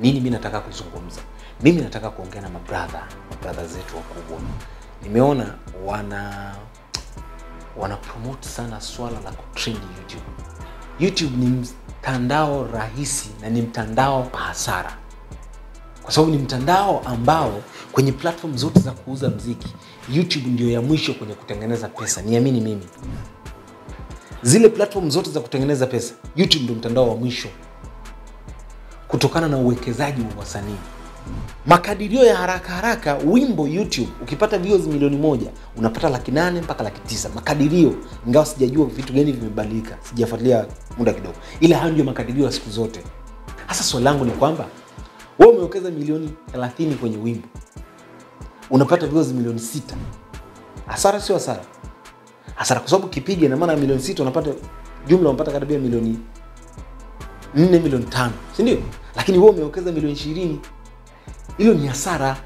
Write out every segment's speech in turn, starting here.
Nini mimi nataka kuzungumza? Mimi nataka kuongea na mabrother zetu wakubwa. Nimeona wana promote sana swala la kutrend YouTube. YouTube ni mtandao rahisi na ni mtandao pa hasara. Kwa sababu ni mtandao ambao kwenye platform zote za kuuza muziki, YouTube ndio ya mwisho kwenye kutengeneza pesa. Niamini mimi. Zile platform zote za kutengeneza pesa, YouTube ndio mtandao wa mwisho kutokana na uwekezaji wa wasanii. Makadirio ya haraka wimbo YouTube ukipata views milioni 1 unapata 800,000 mpaka 900,000 makadirio, ingawa sijajua vitu gani vimebadilika, sijafuatilia muda kidogo, ila hayo ndio makadirio ya siku zote. Hasa swali langu ni kwamba wewe umewekeza milioni 30 kwenye wimbo unapata views milioni 6, hasara sio hasara? Hasara kwa sababu kipiga na maana milioni 6 unapata jumla unapata karibia milioni 4, milioni 5, si ndio? Lakini wewe umewekeza milioni 20, hilo ni hasara.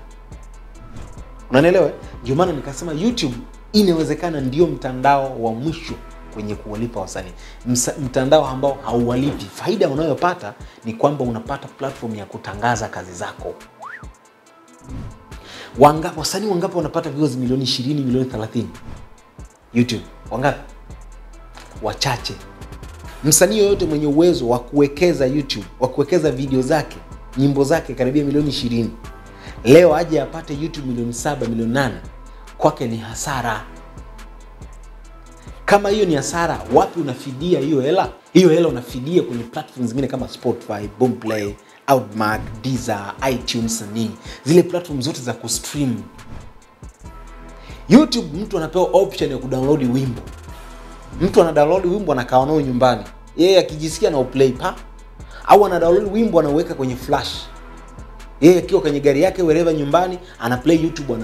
Unanielewa? Ndio maana nikasema YouTube inawezekana ndio mtandao wa mwisho kwenye kuwalipa wasanii. Mtandao ambao hauwalipi. Faida unayopata ni kwamba unapata platform ya kutangaza kazi zako. Wasanii wangapi wanapata views milioni 20, milioni 30? YouTube wangapi? Wachache. Msanii yoyote mwenye uwezo wa kuwekeza YouTube, wa kuwekeza video zake, nyimbo zake karibia milioni 20. Leo aje apate YouTube milioni 7, milioni 8, kwake ni hasara. Kama hiyo ni hasara, wapi unafidia hiyo hela? Hiyo hela unafidia kwenye platforms zingine kama Spotify, Boomplay, Outmart, Deezer, iTunes na nini. Zile platforms zote za kustream. YouTube mtu anapewa option ya kudownload wimbo. Mtu anadownload wimbo anakaa nao nyumbani. Yeye akijisikia na uplay pa au anadownload wimbo anaweka kwenye flash. Yeye akiwa kwenye gari yake wherever nyumbani, anaplay YouTube,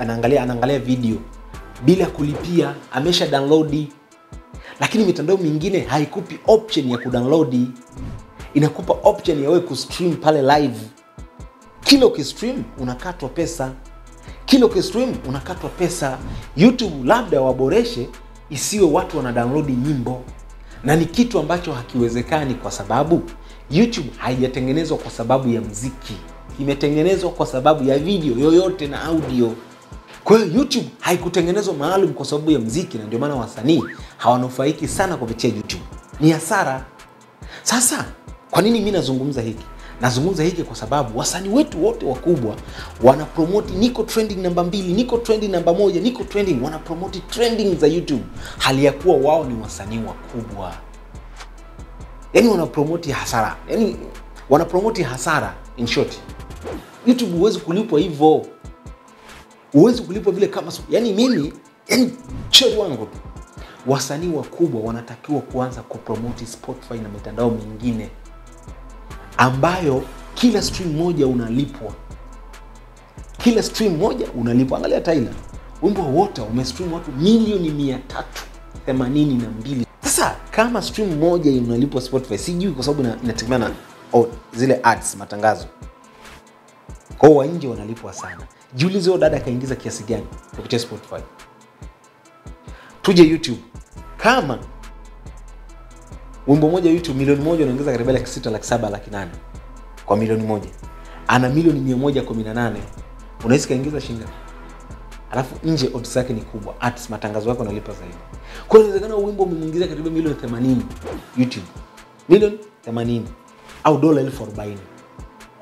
anaangalia video bila kulipia, amesha download. Lakini mitandao mingine haikupi option ya kudownload. Inakupa option ya wewe kustream pale live. Kila ukistream unakatwa pesa. Kila ukistream unakatwa pesa. YouTube labda waboreshe isiwe watu wanadownload nyimbo. Na ni kitu ambacho hakiwezekani kwa sababu YouTube haijatengenezwa kwa sababu ya muziki. Imetengenezwa kwa sababu ya video yoyote na audio. Kwa hiyo YouTube haikutengenezwa maalum kwa sababu ya muziki, na ndio maana wasanii hawanufaiki sana kupitia YouTube. Ni hasara. Sasa, kwa nini mimi nazungumza hiki? Nazungumza hiki kwa sababu wasanii wetu wote wakubwa wana promote niko trending namba 2, niko trending namba 1, niko trending, wana promote trending za YouTube. Hali ya kuwa wao ni wasanii wakubwa. Yaani wana promote hasara. Yaani wana promote hasara in short. YouTube huwezi kulipwa hivyo. Huwezi kulipwa vile kama yaani mimi cheo wangu. Wasanii wakubwa wanatakiwa kuanza kupromote Spotify na mitandao mingine ambayo kila stream moja unalipwa. Kila stream moja unalipwa. Angalia Thailand. Wimbo wote umestream watu milioni 382. Sasa kama stream moja inalipwa Spotify, sijui kwa sababu inategemeana zile ads, matangazo. Kwa hiyo nje wanalipwa sana. Jiulize huyo dada kaingiza kiasi gani kupitia Spotify. Tuje YouTube. Kama wimbo moja YouTube milioni 1 unaongeza karibu 600,000, 700,000, 800,000 kwa milioni 1. Ana milioni 118. Unaweza kaingiza shilingi. Alafu nje odds yake ni kubwa. Ads, matangazo yako unalipa zaidi. Kwa hiyo inawezekana wimbo umemwingiza karibu milioni 80 YouTube. Milioni 80 au $40.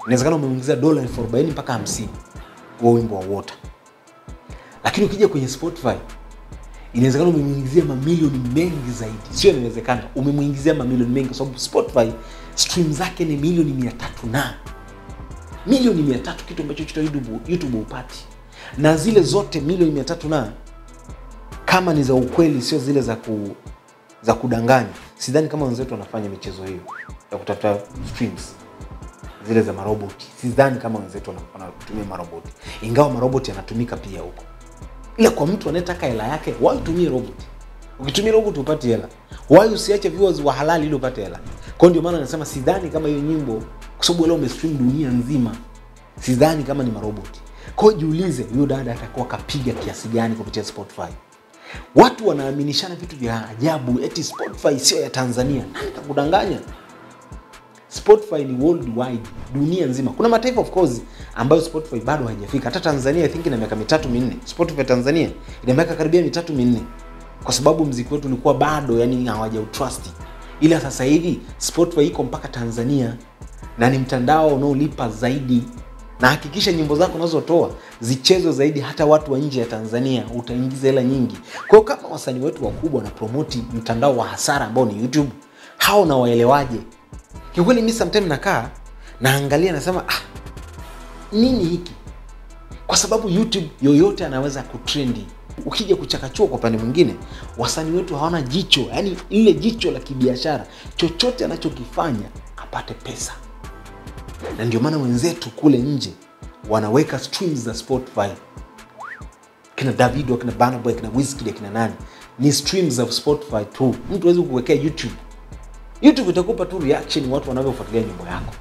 Inawezekana umemwingiza $40 mpaka 50 kwa wimbo wa water. Lakini ukija kwenye Spotify, inawezekana umemwingizia mamilioni mengi zaidi. Sio inawezekana, umemwingizia mamilioni mengi, sababu Spotify stream zake ni milioni 300 na. Milioni 300 kitu ambacho chito YouTube upati. Na zile zote milioni 300 na kama ni za ukweli, sio zile za kudanganya. Sidhani kama wenzetu wanafanya michezo hiyo ya kutafuta streams zile za maroboti. Sidhani kama wenzetu wanatumia maroboti. Ingawa maroboti yanatumika pia huko. Ila kwa mtu anayetaka hela yake, why utumie robot? Ukitumia robot upate hela. Why usiache viewers wa halali ili upate hela? Kwa hiyo ndio maana nasema sidhani kama hiyo nyimbo, kwa sababu leo umestream dunia nzima. Sidhani kama ni marobot. Kwa hiyo jiulize, huyo dada atakuwa kapiga kiasi gani kupitia Spotify? Watu wanaaminishana vitu vya ajabu eti Spotify sio ya Tanzania. Nani atakudanganya? Spotify ni worldwide, dunia nzima. Kuna mataifa of course ambayo Spotify bado haijafika. Hata Tanzania I think ina miaka 3-4. Spotify Tanzania ina miaka karibia 3-4. Kwa sababu muziki wetu ulikuwa bado yani hawajautrust. Ila sasa hivi Spotify iko mpaka Tanzania na ni mtandao unaolipa zaidi. Na hakikisha nyimbo zako unazotoa zichezwe zaidi hata watu wa nje ya Tanzania, utaingiza hela nyingi. Kwa kama wasanii wetu wakubwa na promote mtandao wa hasara ambao ni YouTube, hao na waelewaje? Kikweli mimi sometimes nakaa naangalia nasema nini hiki? Kwa sababu YouTube yoyote anaweza kutrendi. Ukija kuchakachua kwa pande mwingine, wasanii wetu hawana jicho, yani ile jicho la kibiashara. Chochote anachokifanya apate pesa. Na ndio maana wenzetu kule nje wanaweka streams za Spotify. Kina Davido, kina Burna Boy, kina Wizkid, kina nani? Ni streams za Spotify tu. Mtu hawezi kuwekea YouTube. YouTube itakupa tu reaction watu wanavyofuatilia nyimbo yako.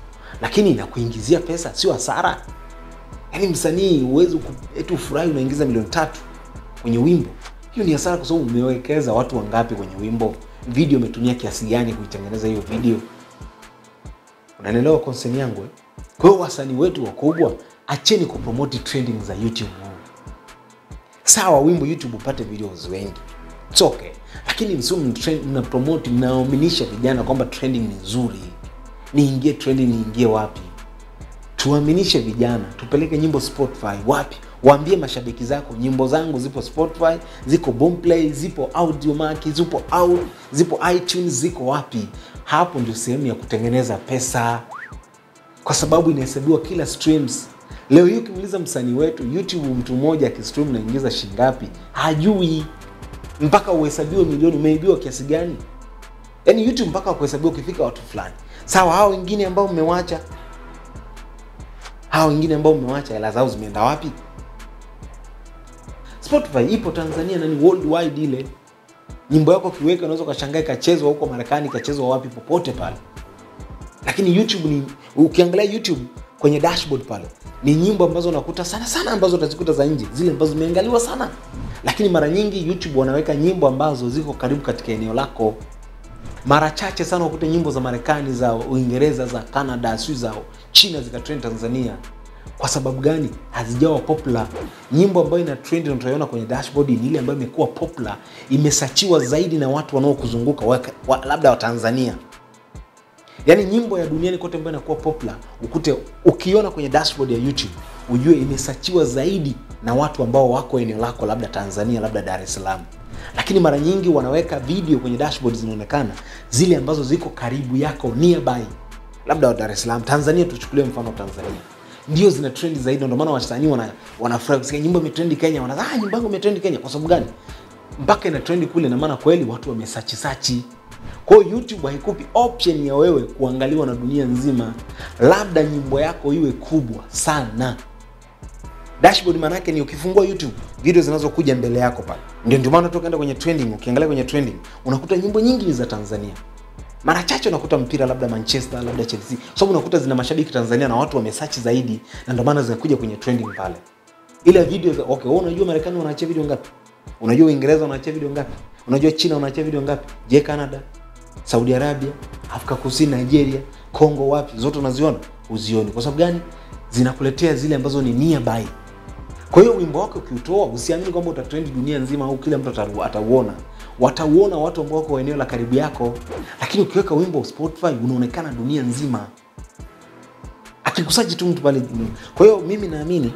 Lakini inakuingizia pesa, sio hasara. Yaani msanii uwezo etu furahi unaingiza milioni 3 kwenye wimbo. Hiyo ni hasara kwa sababu umewekeza watu wangapi kwenye wimbo? Video umetumia kiasi gani kuitengeneza hiyo video? Unanielewa concern yangu? Kwa hiyo wasanii wetu wakubwa, acheni kupromote trending za YouTube. Sawa wimbo YouTube upate videos wengi. It's okay. Lakini msimu mnapromote, mnaaminisha vijana kwamba trending ni nzuri. Niingie trending, niingie wapi? Tuaminishe vijana, tupeleke nyimbo Spotify wapi? Waambie mashabiki zako nyimbo zangu zipo Spotify, ziko Boomplay, zipo Outmart, zipo iTunes, ziko wapi? Hapo ndio sehemu ya kutengeneza pesa. Kwa sababu inahesabiwa kila streams. Leo hiyo kimuliza msanii wetu YouTube mtu mmoja akistream na ingiza shilingi ngapi? Hajui. Mpaka uhesabiwe milioni umeibiwa kiasi gani? Yaani YouTube mpaka uhesabiwe ukifika watu fulani. Sawa hao wengine ambao mmewaacha? Hao wengine ambao mmewaacha hela zao zimeenda wapi? Spotify ipo Tanzania na ni worldwide ile. Nyimbo yako kiweka unaweza kashangaa ikachezwa huko Marekani, kachezwa wapi popote pale. Lakini YouTube ni ukiangalia YouTube kwenye dashboard pale, ni nyimbo ambazo unakuta sana ambazo utazikuta za nje, zile ambazo zimeangaliwa sana. Lakini mara nyingi YouTube wanaweka nyimbo ambazo ziko karibu katika eneo lako. Mara chache sana ukute nyimbo za Marekani, za Uingereza, za Canada, sio za China zikatrend Tanzania. Kwa sababu gani? Hazijawa popular. Nyimbo ambayo ina trend na tunaiona kwenye dashboard ni ile ambayo imekuwa popular, imesachiwa zaidi na watu wanaokuzunguka labda wa Tanzania. Yaani nyimbo ya duniani kote ambayo inakuwa popular, ukute ukiona kwenye dashboard ya YouTube, ujue imesachiwa zaidi na watu ambao wako eneo lako labda Tanzania, labda Dar es Salaam. Lakini mara nyingi wanaweka video kwenye dashboard zinaonekana zile ambazo ziko karibu yako, nearby. Labda wa Dar es Salaam, Tanzania tuchukulie mfano Tanzania. Ndio zina trend zaidi, ndio maana wasanii wanafurahi kusikia nyimbo imetrendi Kenya, wanaza nyimbo yangu imetrendi Kenya. Kwa sababu gani? Mpaka ina trend kule, na maana kweli watu wamesachi. Kwa hiyo YouTube haikupi option ya wewe kuangaliwa na dunia nzima. Labda nyimbo yako iwe kubwa sana. Dashboard maana yake ni ukifungua YouTube, video zinazokuja mbele yako pale. Ndio maana tokaenda kwenye trending, ukiangalia kwenye trending, unakuta nyimbo nyingi ni za Tanzania. Mara chache unakuta mpira labda Manchester, labda Chelsea. Sababu unakuta zina mashabiki Tanzania na watu wamesearch zaidi, na ndio maana zinakuja kwenye trending pale. Ile video za okay, wewe unajua Marekani wanaacha video ngapi? Unajua Uingereza wanaacha video ngapi? Unajua China wanaacha video ngapi? Je, Canada, Saudi Arabia, Afrika Kusini, Nigeria, Kongo wapi? Zote unaziona? Uzioni. Kwa sababu gani? Zinakuletea zile ambazo ni nearby. Kwa hiyo wimbo wako ukiutoa, usiamini kwamba utatrend dunia nzima au kila mtu atauona. Watauona watu ambao wako eneo la karibu yako. Lakini ukiweka wimbo Spotify unaonekana dunia nzima. Akikusaji tu mtu pale. Kwa hiyo mimi naamini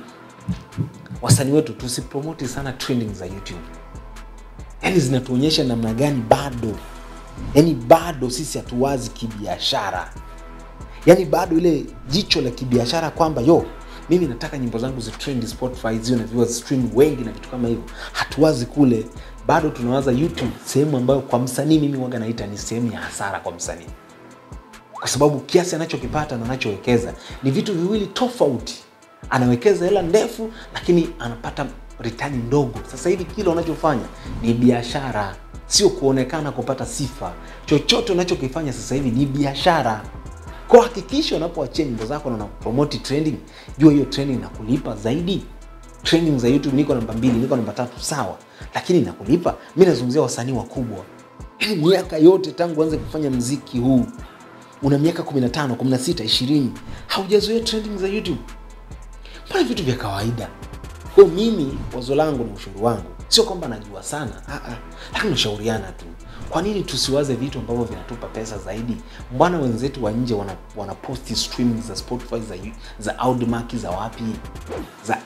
wasanii wetu tusipromote sana trending za YouTube. Yaani zinatuonyesha namna gani bado sisi hatuwazi kibiashara. Yaani bado ile jicho la kibiashara kwamba mimi nataka nyimbo zangu zitrend Spotify, ziwe na viewers stream wengi na kitu kama hivyo. Hatuwazi kule. Bado tunawaza YouTube sehemu ambayo kwa msanii mimi huaga naita ni sehemu ya hasara kwa msanii. Kwa sababu kiasi anachokipata na anachowekeza ni vitu viwili tofauti. Anawekeza hela ndefu lakini anapata return ndogo. Sasa hivi kile unachofanya ni biashara, sio kuonekana kupata sifa. Chochote unachokifanya sasa hivi ni biashara. Kwa hakikisho unapoachia nyimbo zako na unapromote trending, jua hiyo trending inakulipa zaidi. Trending za YouTube niko namba 2, niko namba 3, sawa. Lakini nakulipa. Mimi nazungumzia wasanii wakubwa. Miaka yote tangu anze kufanya muziki huu, una miaka 15, 16, 20, haujazoea trending za YouTube. Mbona vitu vya kawaida. Kwa mimi wazo langu na ushauri wangu, sio kwamba najua sana, lakini nashauriana tu. Kwa nini tusiwaze vitu ambavyo vinatupa pesa zaidi? Mbona wenzetu wa nje wana post streams za Spotify, za Outmark, za wapi? Za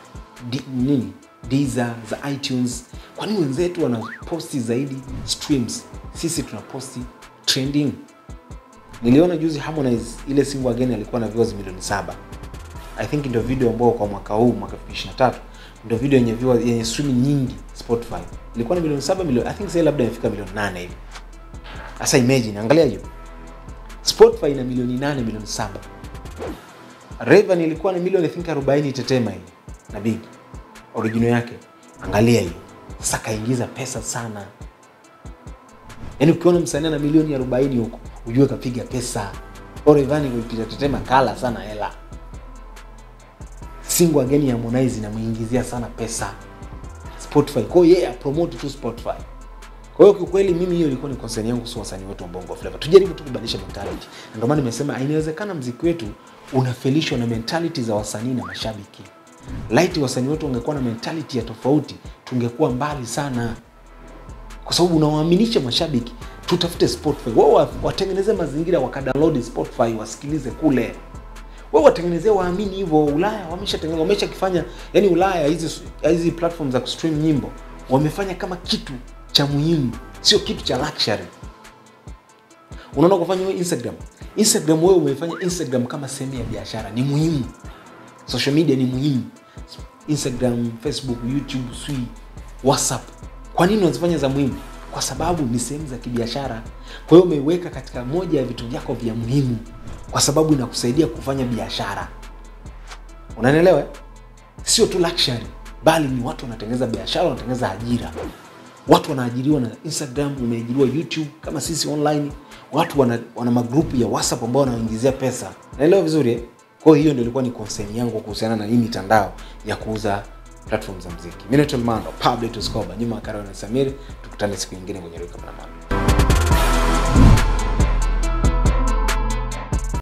nini? Deezer, za iTunes. Kwa nini wenzetu wana post zaidi streams? Sisi tunaposti trending. Niliona juzi Harmonize ile single again alikuwa na views 7 million. I think ndio video ambayo kwa mwaka huu, mwaka 2023, ndio video yenye views yenye stream nyingi Spotify. Ilikuwa na 7 million, I think sasa labda imefika 8 million hivi. Sasa imagine, angalia hiyo. Spotify ina 8 million, 7 million. Rayvanny ilikuwa na 40 million tetema hivi na big original yake. Angalia hiyo. Sasa kaingiza pesa sana. Yaani ukiona msanii na 40 million huko, ujue kapiga pesa. Rayvanny kuipita tetema kala sana hela. Single again ya Harmonize inamuingizia sana pesa Spotify. Kwa hiyo yeye promote tu Spotify. Kwa hiyo kiukweli mimi hiyo ilikuwa ni concern yangu kwa wasanii wetu wa Bongo Flava. Tujaribu tu kubadilisha mentality. Ndio maana nimesema inawezekana muziki wetu unafelishwa na mentality za wasanii na mashabiki. Light wasanii wetu wangekuwa na mentality ya tofauti, tungekuwa mbali sana. Kwa sababu unawaaminisha mashabiki, tutafute Spotify. Wao watengeneze mazingira wakadownload Spotify, wasikilize kule. Wao watengenezea waamini hivyo. Ulaya wameshatengeneza, wameshakifanya. Yaani Ulaya hizi platforms za kustream nyimbo wamefanya kama kitu cha muhimu, sio kitu cha luxury. Unaona kufanya wewe Instagram. Instagram wewe umefanya Instagram kama sehemu ya biashara, ni muhimu. Social media ni muhimu. Instagram, Facebook, YouTube, WhatsApp. Kwa nini unazifanya za muhimu? Kwa sababu ni sehemu za kibiashara. Kwa hiyo umeiweka katika moja ya vitu vyako vya muhimu, kwa sababu inakusaidia kufanya biashara. Unanielewa? Sio tu luxury, bali ni watu wanatengeneza biashara, wanatengeneza ajira. Watu wanaajiriwa na Instagram, umeajiriwa YouTube kama sisi online. Watu wana magroup ya WhatsApp ambao wanaingizia pesa. Naelewa vizuri eh? Kwa hiyo ndio ilikuwa ni concern yangu kuhusiana na hii mitandao ya kuuza platforms za muziki. Mimi ni Mando, Public to Scoba, nyuma ya Karol na Samir. Tukutane siku nyingine kwenye Rika Mando.